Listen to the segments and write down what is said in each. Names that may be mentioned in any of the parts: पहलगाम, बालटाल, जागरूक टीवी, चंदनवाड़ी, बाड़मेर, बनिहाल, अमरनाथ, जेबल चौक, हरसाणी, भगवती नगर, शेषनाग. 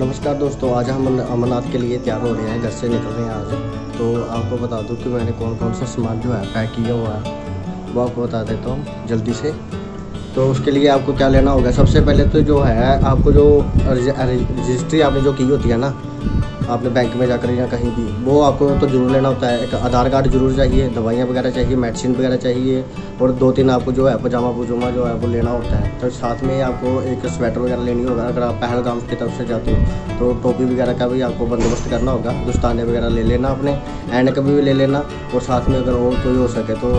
नमस्कार दोस्तों, आज हम अमरनाथ के लिए तैयार हो रहे हैं, घर से निकल रहे हैं आज। तो आपको बता दूं कि मैंने कौन कौन सा सामान जो है पैक किया हुआ है वो आपको बता देता हूँ जल्दी से। तो उसके लिए आपको क्या लेना होगा, सबसे पहले तो जो है आपको जो रजिस्ट्री आपने जो की होती है ना, आपने बैंक में जाकर या कहीं भी, वो आपको तो जरूर लेना होता है। एक आधार कार्ड जरूर चाहिए, दवाइयाँ वगैरह चाहिए, मेडिसिन वगैरह चाहिए, और 2-3 आपको जो है पजामा पुजामा जो है वो लेना होता है। तो साथ में आपको एक स्वेटर वगैरह लेनी होगा अगर आप पहलगाम की तरफ से जाते हो तो। टोपी वगैरह का भी आपको बंदोबस्त करना होगा, दस्ताने वगैरह ले लेना अपने, एंड कभी भी ले लेना। और साथ में अगर और कोई हो सके तो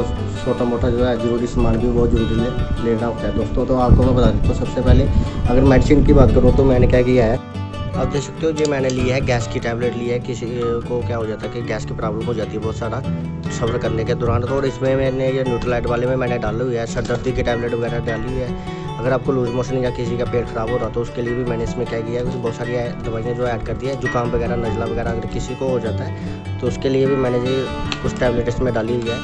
छोटा मोटा जो है जरूरी सामान भी बहुत जरूरी लेना होता है दोस्तों। तो आपको मैं बता देता हूँ, सबसे पहले अगर मेडिसिन की बात करूँ तो मैंने क्या किया है, आप देख सकते हो, जो मैंने लिया है गैस की टैबलेट ली है। किसी को क्या हो जाता है कि गैस की प्रॉब्लम हो जाती है बहुत सारा सफ़र करने के दौरान, तो और इसमें मैंने ये न्यूट्रलाइट वाले में मैंने डाली हुई है। सर दर्दी की टैबलेट वगैरह डाली हुई है। अगर आपको लूज मोशन या किसी का पेट खराब हो रहा तो उसके लिए भी मैंने इसमें क्या किया है, बहुत सारी दवाइयाँ जो ऐड कर दी है। जुकाम वगैरह नजला वगैरह अगर किसी को हो जाता है तो उसके लिए भी मैंने ये कुछ टैबलेट इसमें डाली हुई है।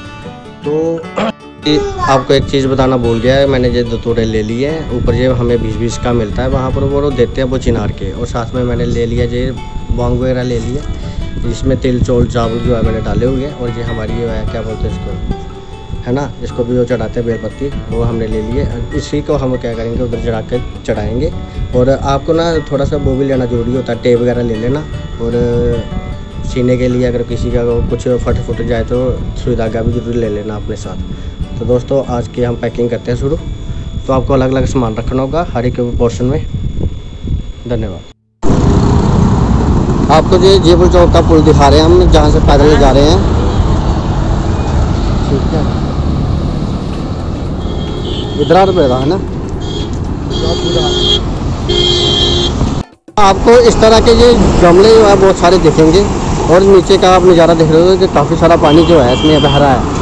तो आपको एक चीज़ बताना भूल गया है, मैंने ये 2 तोड़े ले लिए हैं। ऊपर ये हमें 20-20 का मिलता है वहाँ पर, वो देते हैं वो चिनार के। और साथ में मैंने ले लिया ये बॉन्ग वगैरह ले लिया, इसमें तिल चौल चावल जो है मैंने डाले हुए हैं। और ये हमारी जो है क्या बोलते हैं इसको, है ना, इसको भी वो चढ़ाते हैं बेलपत्ती, वो हमने ले लिए। इसी को हम क्या करेंगे उधर चढ़ा के चढ़ाएँगे। और आपको ना थोड़ा सा वो भी लेना जरूरी होता है, टेप वगैरह ले लेना। और सीने के लिए अगर किसी का कुछ फट फुट जाए तो सुई धागा भी जरूर ले लेना अपने साथ। तो दोस्तों आज की हम पैकिंग करते हैं शुरू। तो आपको अलग अलग सामान रखना होगा हर एक पोर्शन में। धन्यवाद। आपको ये जेबल चौक का पुल दिखा रहे हैं हम, जहाँ से पैदल जा रहे हैं, ठीक है। इधर रुपएगा है ना, आपको इस तरह के ये गमले जो है बहुत सारे दिखेंगे। और नीचे का आप नज़ारा देख रहे हो कि काफ़ी सारा पानी जो है इसमें बह रहा है।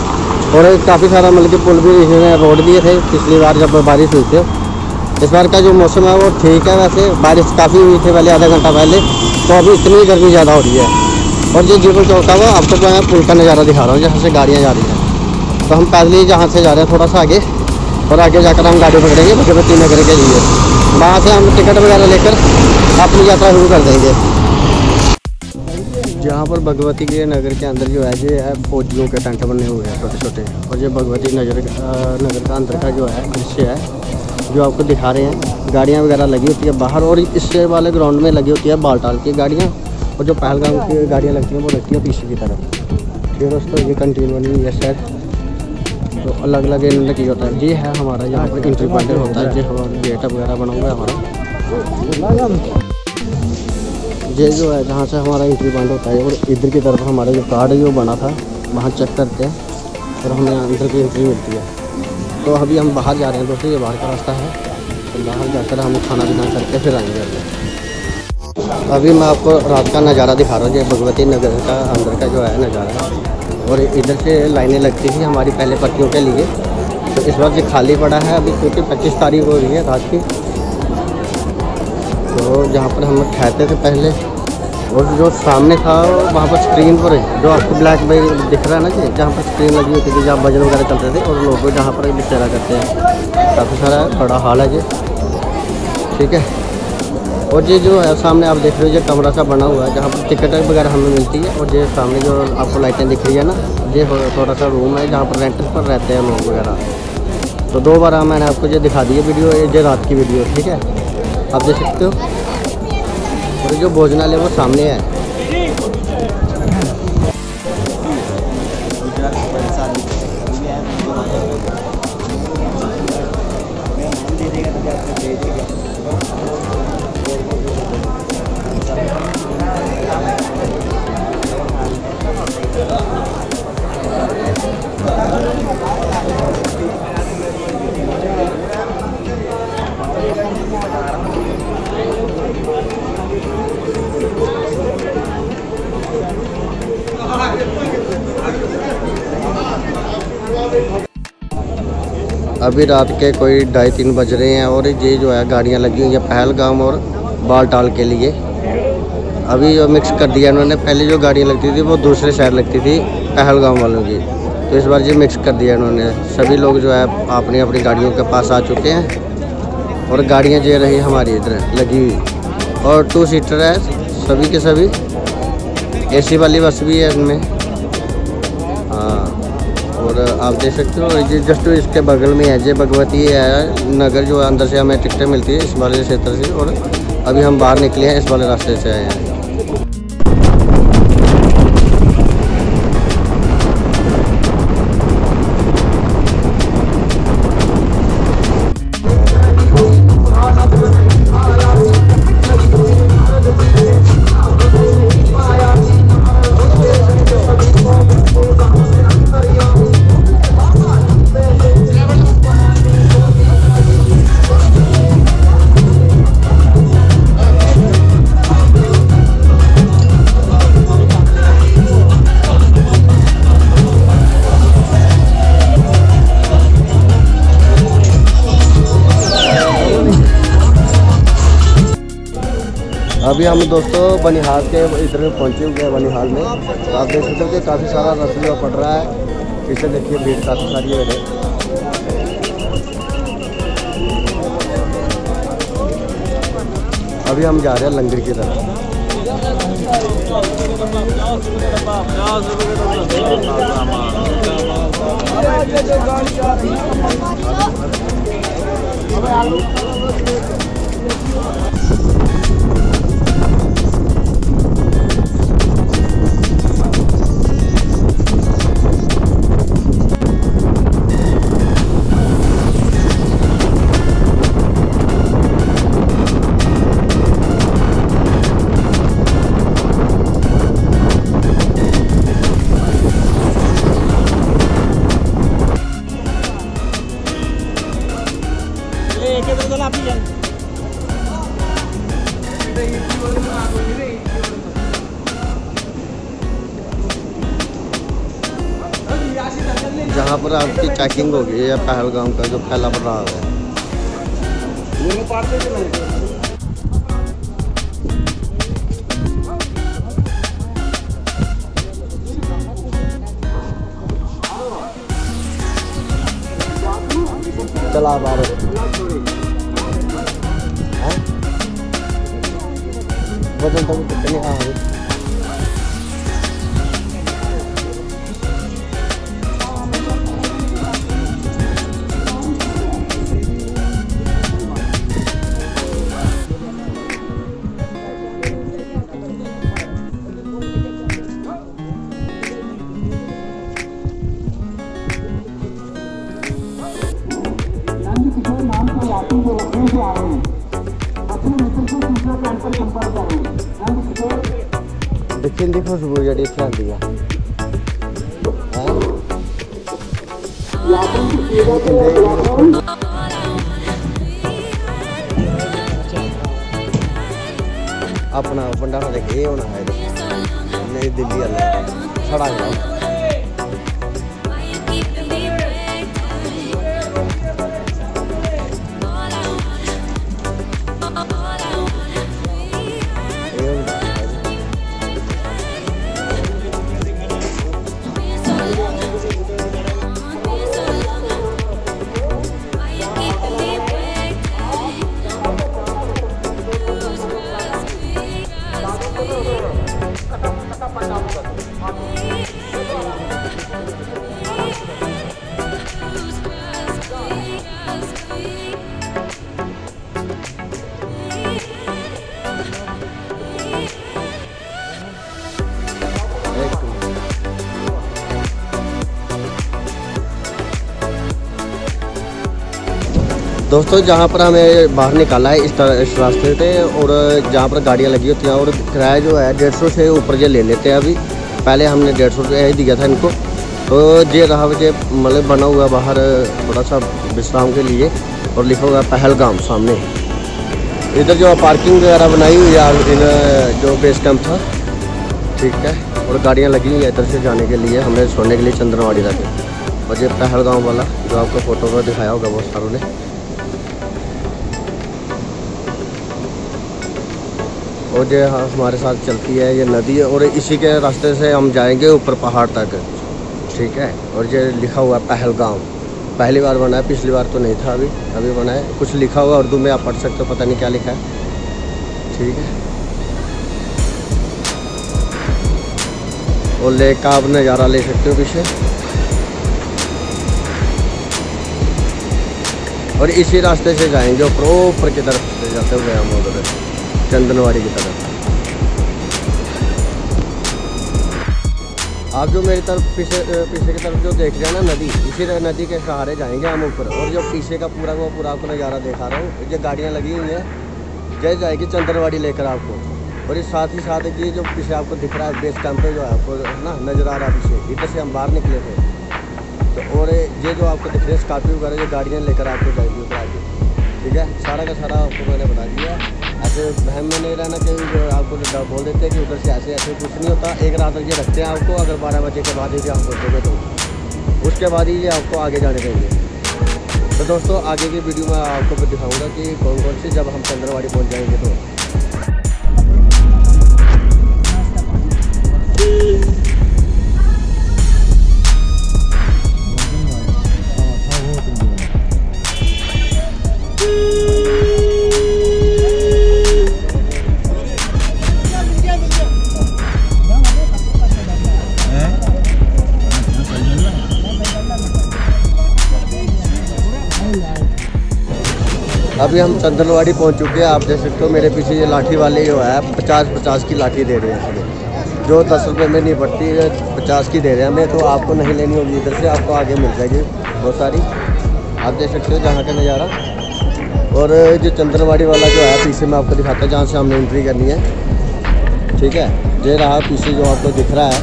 और काफ़ी सारा मतलब कि पुल भी इसमें रोड दिए थे पिछली बार जब बारिश हुई थी। इस बार का जो मौसम है वो ठीक है, वैसे बारिश काफ़ी हुई थी पहले आधा घंटा पहले, तो अभी इतनी गर्मी ज़्यादा हो रही है। और जो जेबल चौक है वो आपको मैं पुल का नज़ारा दिखा रहा हूँ जहाँ से गाड़ियाँ जा रही हैं। तो हम पैदल ही जहाँ से जा रहे हैं थोड़ा सा आगे, और आगे जाकर हम गाड़ी पकड़ेंगे भगवती नगर के लिए। वहाँ से हम टिकट वगैरह लेकर अपनी यात्रा शुरू कर देंगे। यहाँ पर भगवती के नगर के अंदर जो है ये फौजियों के टेंट बने हुए हैं छोटे छोटे। और ये भगवती नगर का अंदर का जो है दृश्य है जो आपको दिखा रहे हैं। गाड़ियाँ वगैरह लगी होती है बाहर, और इससे वाले ग्राउंड में लगी होती है बालटाल की गाड़ियाँ। और जो पहलगाम की गाड़ियाँ लगती हैं वो लगती है पीछे की तरफ, ठीक है दोस्तों। ये कंटिन्यू ये सर तो अलग अलग इन्होंने की होता है। ये है हमारा यहाँ पर एंट्री पॉइंट होता है, जो हमारा गेट वगैरह बना हुआ है हमारा, ये जो है जहाँ से हमारा एंट्री पॉइंट होता है। और इधर की तरफ हमारा जो कार्ड जो बना था वहाँ चेक करते हैं, और हमें अंदर की एंट्री मिलती है। तो अभी हम बाहर जा रहे हैं दोस्तों, ये बाहर का रास्ता है। तो बाहर जाकर हम खाना पीना करके फिर आएंगे। अभी मैं आपको रात का नज़ारा दिखा रहा हूँ, ये भगवती नगर का अंदर का जो है नज़ारा। और इधर से लाइनें लगती थी हमारी पहले पर्चियों के लिए, तो इस वक्त ये खाली पड़ा है अभी, क्योंकि 25 तारीख हो रही है रात की। तो जहाँ पर हम ठहरते थे पहले, और जो सामने था वहाँ पर स्क्रीन पर जो आपको ब्लैक में दिख रहा है ना, कि जहाँ पर स्क्रीन लगी होती थी, जहाँ भजन वगैरह चलते थे और लोग जहाँ पर बिचेरा करते हैं। काफ़ी सारा बड़ा हाल है ये, ठीक है। और ये जो है सामने आप देख रहे हो ये कमरा सा बना हुआ है जहाँ पर टिकट वगैरह हमें मिलती है। और ये सामने जो आपको लाइटें दिख रही है ना, ये थोड़ा सा रूम है जहाँ पर रेंट पर रहते हैं लोग वगैरह। तो 2 बार मैंने आपको ये दिखा दी है वीडियो, ये रात की वीडियो, ठीक है, आप देख सकते हो। और जो भोजनालय वो सामने है। अभी रात के कोई 2:30 बज रहे हैं, और ये जो है गाड़ियाँ लगी हुई है पहलगाम और बालटाल के लिए। अभी जो मिक्स कर दिया इन्होंने, पहले जो गाड़ियाँ लगती थी वो दूसरे शहर लगती थी पहलगाम वालों की, तो इस बार ये मिक्स कर दिया इन्होंने। सभी लोग जो है अपनी अपनी गाड़ियों के पास आ चुके हैं, और गाड़ियाँ जो रही हमारी इधर लगी हुई। और 2 सीटर है सभी के सभी, एसी वाली बस भी है इनमें। हाँ, और आप देख सकते हो ये जस्ट इसके बगल में है जे भगवती नगर, जो अंदर से हमें टिकटें मिलती है इस वाले क्षेत्र से, और अभी हम बाहर निकले हैं इस वाले रास्ते से आए हैं। अभी हम दोस्तों बनिहाल के इधर पहुंचे हुए हैं। बनिहाल में आप देख सकते हो कि काफ़ी सारा रश पड़ रहा है, पीछे देखिए भीड़ काफ़ी सारी है। अभी हम जा रहे हैं लंगर की तरफ। जहाँ पर आपकी चेकिंग होगी या पहलगाम का जो फैला पड़ रहा है। चला वजन तो कितने आ रहे। देखिए देखो खुशबू जड़ी ख्याल दिया अपना भंडारा देखिए होना है नहीं दिल्ली वाला छड़ा गया। दोस्तों जहाँ पर हमें बाहर निकाला है इस रास्ते से, और जहाँ पर गाड़ियाँ लगी होती हैं और किराया जो है 150 से ऊपर जो ले लेते हैं। अभी पहले हमने 150 रुपये ही दिया था इनको, तो ये रहा जे मतलब बना हुआ बाहर थोड़ा सा विश्राम के लिए, और लिखा हुआ पहलगाम सामने। इधर जो पार्किंग वगैरह बनाई हुई है जो बेस कैम्प था, ठीक है, और गाड़ियाँ लगी हुई है इधर से जाने के लिए, हमें छोड़ने के लिए चंदनवाड़ी तक। और ये पहलगाम वाला जो आपको फ़ोटो में दिखाया होगा बहुत सारों ने, और ये हमारे साथ चलती है ये नदी, और इसी के रास्ते से हम जाएंगे ऊपर पहाड़ तक, ठीक है। और ये लिखा हुआ पहलगाम पहली बार बना है, पिछली बार तो नहीं था, अभी बना है। कुछ लिखा हुआ उर्दू में आप पढ़ सकते हो, पता नहीं क्या लिखा है। ठीक है। और लेक का आप नज़ारा ले सकते हो पीछे, और इसी रास्ते से जाएंगे जो प्रॉपर की तरफ से जाते हुए हम उधर चंदनवाड़ी की तरफ। आप जो मेरी तरफ पीछे की तरफ जो देख रहे हैं ना नदी, इसी नदी के सहारे जाएंगे हम ऊपर। और जो पीछे का पूरा वो पूरा आपको नज़ारा दिखा रहा हूँ, जो गाड़ियाँ लगी हुई हैं जय जाएगी चंदनवाड़ी लेकर आपको। और इस साथ ही साथ ये जो पीछे आपको दिख रहा है बेस कैंप पे जो है आपको ना नज़र आ रहा है पीछे, इधर से हम बाहर निकले थे तो। और ये जो आपको दिख रहे हैं स्कॉर्पियो वगैरह जो गाड़ियाँ लेकर आपको जाएगी ऊपर आगे, ठीक है। सारा का सारा आपको मैंने बता दिया, ऐसे बहन में नहीं रहना चाहिए आपको बोल देते हैं कि उधर से ऐसे ऐसे, कुछ नहीं होता। एक रात ये रखते हैं आपको, अगर 12 बजे के बाद ही आपको सुबह तो उसके बाद ही ये आपको आगे जाने देंगे। तो दोस्तों आगे की वीडियो में आपको दिखाऊंगा कि कौन कौन सी, जब हम चंदनवाड़ी पहुंच जाएंगे तो। अभी हम चंदनवाड़ी पहुंच चुके हैं। आप देख सकते हो मेरे पीछे ये लाठी वाले जो है 50-50 की लाठी दे रहे हैं हमें, जो 10 रुपये में नहीं पड़ती, 50 की दे रहे हैं हमें। तो आपको नहीं लेनी होगी, इधर से आपको आगे मिल जाएगी बहुत सारी। आप देख सकते हो जहाँ का नज़ारा। और जो चंदनवाड़ी वाला जो है पीछे मैं आपको दिखाता हूँ, जहाँ से हमने एंट्री करनी है, ठीक है। ये रहा पीछे जो आपको दिख रहा है,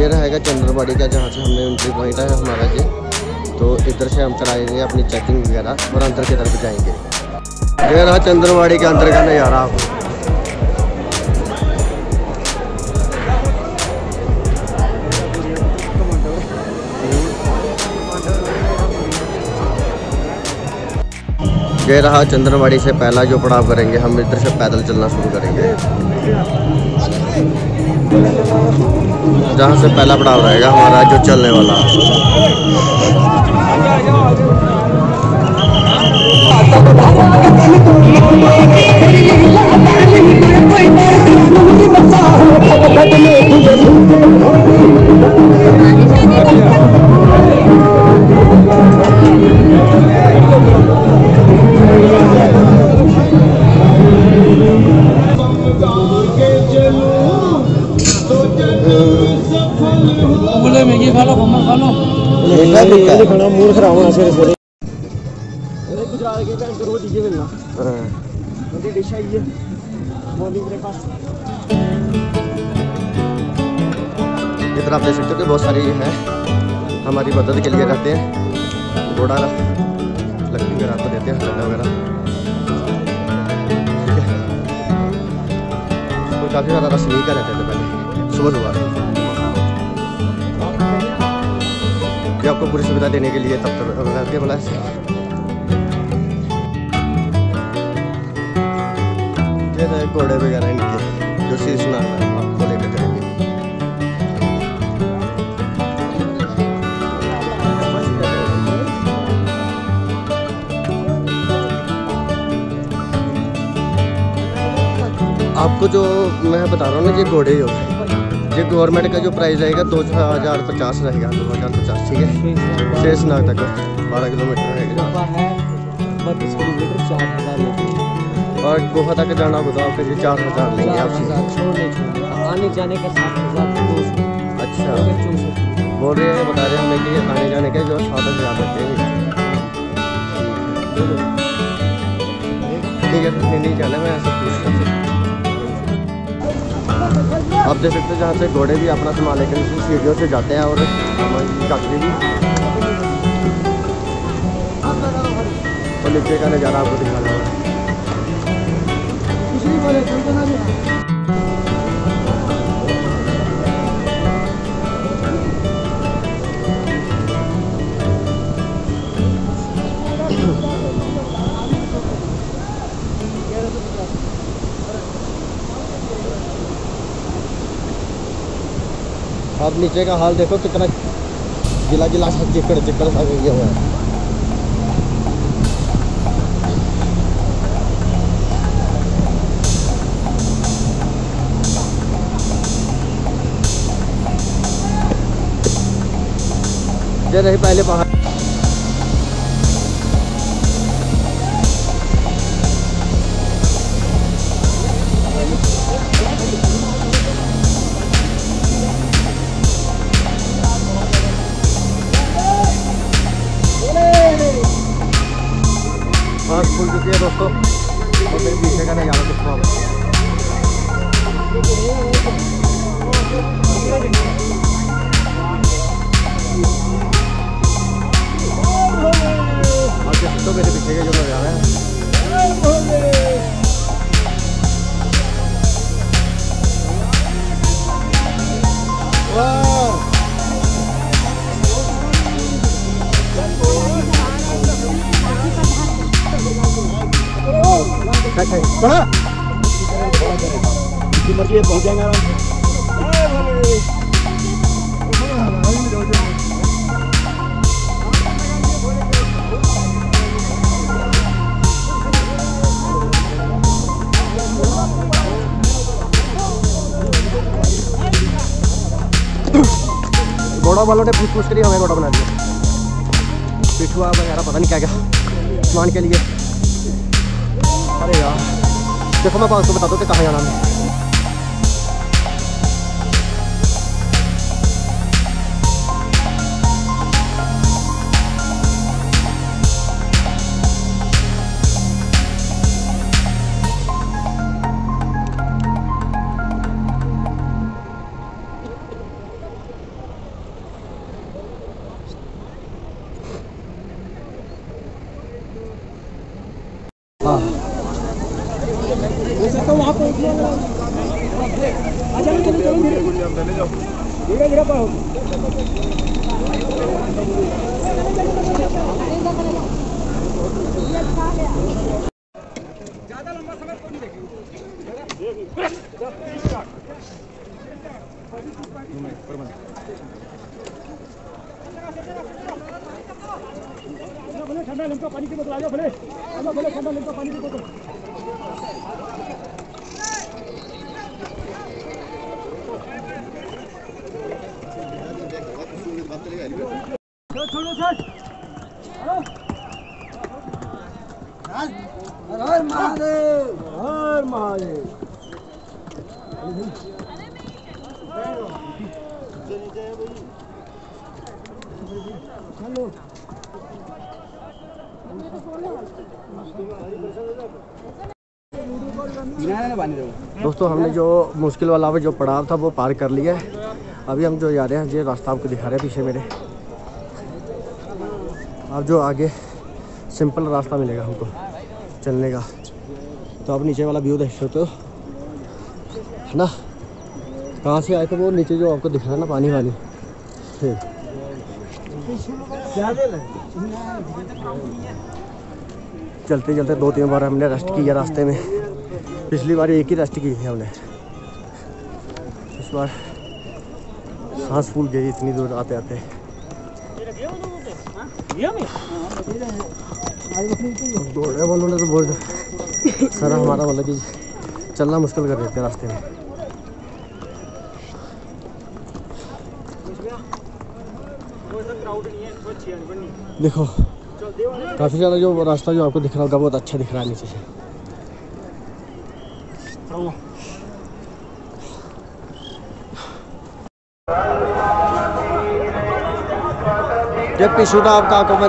ये रहेगा चंदनवाड़ी का जहाँ से हमने एंट्री पॉइंट है हमारा जी। तो इधर से हम कराएंगे अपनी चेकिंग वगैरह और अंदर की तरफ जाएंगे। ये रहा चंदनवाड़ी के अंदर का नज़ारा आपको। ये रहा चंदनवाड़ी से पहला जो पड़ाव करेंगे हम, इधर से पैदल चलना शुरू करेंगे, जहाँ से पहला पड़ाव रहेगा हमारा जो चलने वाला। मूड खराब होना सर इतना। आप देख सकते हो कि बहुत सारी हैं हमारी मदद के लिए रहते हैं, घोड़ा लकड़ी वगैरह आपको देते हैं, हल्दा वगैरह। तो काफ़ी सारा रस नहीं कर रहते थे पहले सुबह, आपको पूरी सुविधा देने के लिए तब तक बोला। घोड़े वगैरह इनके जो शेषनाग है आपको लेकर जाएंगे। आपको जो मैं बता रहा हूँ ना, ये घोड़े जो ये गवर्नमेंट का जो प्राइस रहेगा 2050 रहेगा, 2050 ठीक है। शेषनाग तक 12 किलोमीटर रहेगा, और गोवा तक जाना होगा आपके लिए 4000 लेंगे आपसे, आने जाने का 7000। अच्छा बोल रहे हैं, बता रहे हैं हमें कि आने जाने का जो 7000 हैं, नहीं जाना मैं ऐसा पूछता। आप देख सकते हो जहाँ से घोड़े भी अपना सामान लेकर सीढ़ियों से जाते हैं, और काफी भी नीचे का नज़ारा आपको दिखाना है। अब नीचे का हाल देखो कितना गिला गिला सा चिकड़ सा गया हुआ है। चढ़े रहे पहले पहाड़। बस खुल चुकी है दोस्तों, तो मेरे पीछे का नज़ारा देखो आप। दोस्तों मेरे पीछे का जो नज़ारा है घोड़ा वालों ने पूछ करी हमें घोड़ा बना दिया, पिछुआ वगैरह पता नहीं क्या क्या सामान के लिए। अरे यार देखो मैं 500 बता दो कि कहाँ जाना है। ठंडा लिमका पानी की बोतल आ जाओ, भले ठंडा लिमका पानी की बोतल। दोस्तों हमने जो मुश्किल वाला जो पड़ाव था वो पार कर लिया है। अभी हम जो जा रहे हैं ये रास्ता आपको दिखा रहे हैं पीछे मेरे, अब जो आगे सिंपल रास्ता मिलेगा हमको चलने का। तो आप नीचे वाला व्यू देख सकते हो है ना, कहाँ से आए थे वो नीचे जो आपको दिख रहा है ना पानी वाली। चलते चलते 2-3 बार हमने रेस्ट किया रास्ते में, पिछली बार एक ही रेस्ट की थी हमने, इस बार सांस फूल गई इतनी दूर आते आते। घोड़े वालों ने तो बहुत सारा हमारा वाला कि चलना मुश्किल कर देते रास्ते में। देखो काफ़ी ज़्यादा जो रास्ता जो आपको दिख रहा होगा बहुत अच्छा दिख रहा है नीचे से। जब पिछुड़ा आपका